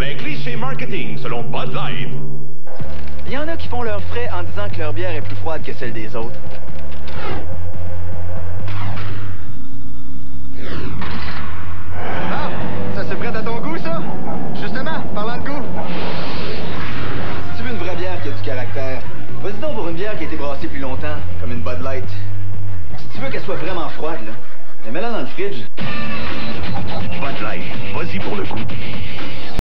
Les clichés marketing selon Bud Light. Il y en a qui font leurs frais en disant que leur bière est plus froide que celle des autres. Ah! Ça se prête à ton goût, ça? Justement, parlant de goût. Si tu veux une vraie bière qui a du caractère, vas-y donc pour une bière qui a été brassée plus longtemps, comme une Bud Light. Si tu veux qu'elle soit vraiment froide, là, mets-la dans le fridge. Bud Light, vas-y pour le coup.